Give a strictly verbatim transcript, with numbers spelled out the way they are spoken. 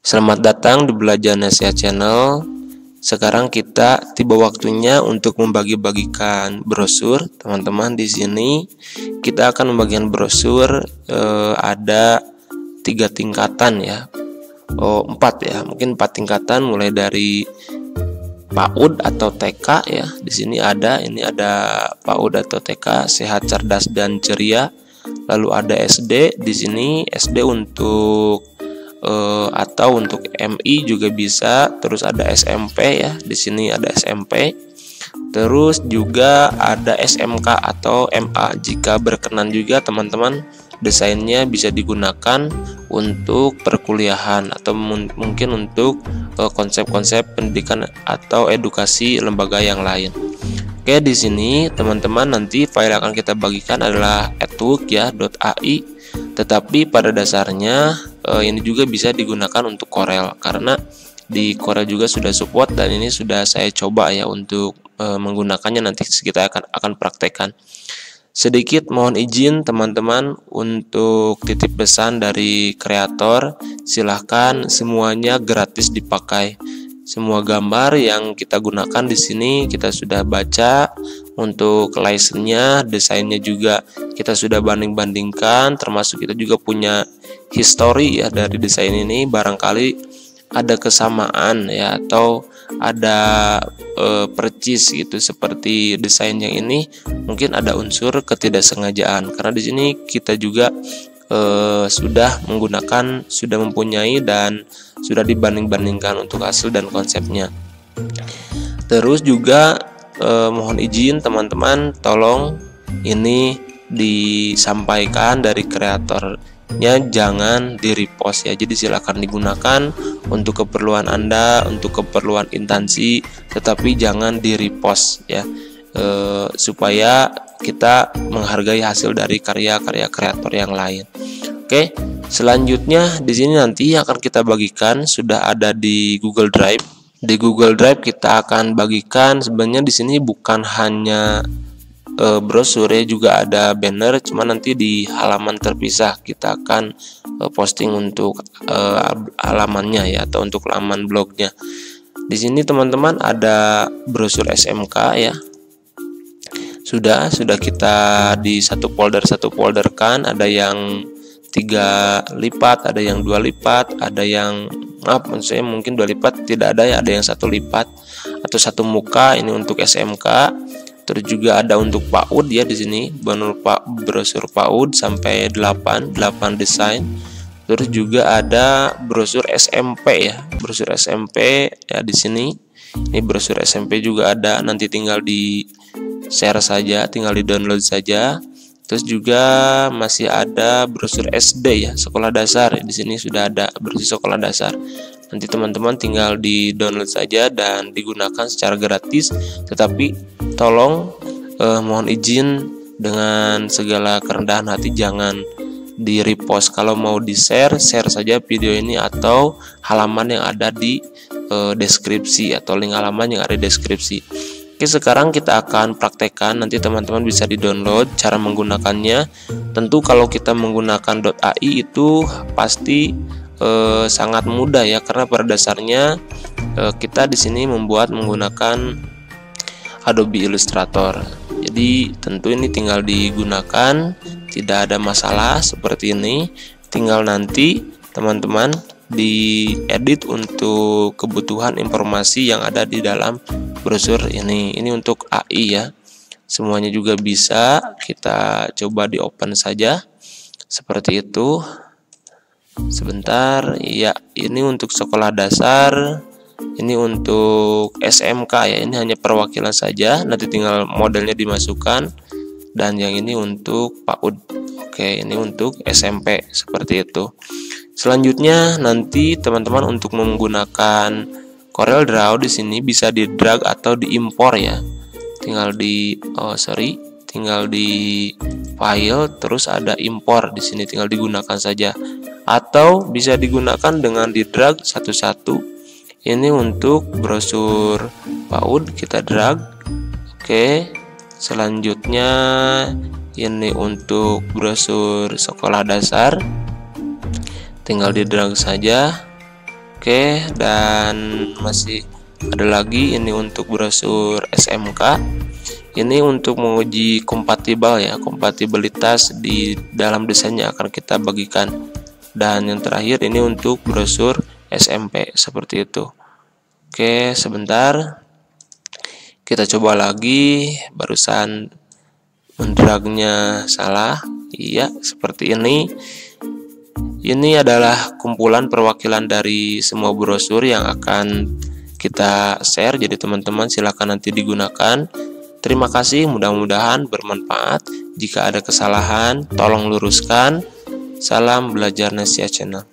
Selamat datang di Belajarnesia Channel. Sekarang kita tiba waktunya untuk membagi-bagikan brosur, teman-teman. Di sini kita akan membagikan brosur eh, ada tiga tingkatan ya, oh empat ya, mungkin empat tingkatan, mulai dari P A U D atau T K ya. Di sini ada, ini ada P A U D atau T K, sehat, cerdas, dan ceria. Lalu ada S D, di sini S D untuk Uh, atau untuk M I juga bisa. Terus ada S M P ya, di sini ada S M P. Terus juga ada S M K atau M A jika berkenan juga, teman-teman. Desainnya bisa digunakan untuk perkuliahan atau mungkin untuk konsep-konsep uh, pendidikan atau edukasi lembaga yang lain. Oke, di sini teman-teman, nanti file akan kita bagikan adalah edbook ya .ai. Tetapi pada dasarnya ini juga bisa digunakan untuk Corel, karena di Corel juga sudah support dan ini sudah saya coba ya untuk e, menggunakannya. Nanti kita akan akan praktekkan. Sedikit mohon izin teman-teman untuk titip pesan dari kreator, silahkan semuanya gratis dipakai. Semua gambar yang kita gunakan di sini kita sudah baca untuk license-nya, desainnya juga kita sudah banding-bandingkan, termasuk kita juga punya history ya dari desain ini, barangkali ada kesamaan ya atau ada e, percis gitu seperti desain yang ini, mungkin ada unsur ketidaksengajaan karena di sini kita juga Uh, sudah menggunakan, sudah mempunyai dan sudah dibanding-bandingkan untuk hasil dan konsepnya. Terus juga uh, mohon izin teman-teman, tolong ini disampaikan dari kreatornya, jangan di repost ya. Jadi silakan digunakan untuk keperluan Anda, untuk keperluan intansi, tetapi jangan di repost ya, uh, supaya kita menghargai hasil dari karya-karya kreator yang lain. Oke, selanjutnya di sini nanti akan kita bagikan, sudah ada di Google Drive. Di Google Drive kita akan bagikan, sebenarnya di sini bukan hanya e, brosur ya, juga ada banner, cuma nanti di halaman terpisah kita akan e, posting untuk e, halamannya ya atau untuk laman blognya. Di sini teman-teman ada brosur S M K ya. Sudah sudah kita di satu folder satu folder kan, ada yang tiga lipat, ada yang dua lipat, ada yang maaf maksud saya mungkin dua lipat tidak ada ya, ada yang satu lipat atau satu muka, ini untuk S M K. Terus juga ada untuk P A U D ya, di sini banner Pak brosur P A U D sampai delapan delapan desain. Terus juga ada brosur S M P ya, brosur S M P ya di sini. Ini brosur S M P juga ada, nanti tinggal di share saja, tinggal di download saja. Terus juga masih ada brosur S D ya, sekolah dasar. Di sini sudah ada brosur sekolah dasar. Nanti teman-teman tinggal di download saja dan digunakan secara gratis. Tetapi tolong eh, mohon izin dengan segala kerendahan hati, jangan di repost. Kalau mau di share, share saja video ini atau halaman yang ada di eh, deskripsi atau link halaman yang ada di deskripsi. Oke, sekarang kita akan praktekkan, nanti teman-teman bisa di-download cara menggunakannya. Tentu kalau kita menggunakan .ai itu pasti eh, sangat mudah ya, karena pada dasarnya eh, kita di sini membuat menggunakan Adobe Illustrator. Jadi tentu ini tinggal digunakan, tidak ada masalah seperti ini. Tinggal nanti teman-teman diedit untuk kebutuhan informasi yang ada di dalam brosur ini. Ini untuk A I ya, semuanya juga bisa. Kita coba di open saja seperti itu. Sebentar ya, ini untuk sekolah dasar, ini untuk S M K ya, ini hanya perwakilan saja, nanti tinggal modelnya dimasukkan. Dan yang ini untuk P A U D. Oke, ini untuk S M P seperti itu. Selanjutnya nanti teman-teman untuk menggunakan Corel Draw di sini bisa di drag atau diimpor ya. Tinggal di oh sorry, tinggal di file terus ada impor di sini, tinggal digunakan saja. Atau bisa digunakan dengan di drag satu-satu. Ini untuk brosur P A U D kita drag. Oke. Selanjutnya ini untuk brosur sekolah dasar, tinggal di drag saja. Oke, dan masih ada lagi ini untuk brosur S M K. Ini untuk menguji kompatibel ya, kompatibilitas di dalam desainnya akan kita bagikan. Dan yang terakhir ini untuk brosur S M P seperti itu. Oke, sebentar. Kita coba lagi, barusan mendragnya salah. Iya, seperti ini. Ini adalah kumpulan perwakilan dari semua brosur yang akan kita share. Jadi teman-teman silakan nanti digunakan. Terima kasih, mudah-mudahan bermanfaat. Jika ada kesalahan, tolong luruskan. Salam Belajarnesia Channel.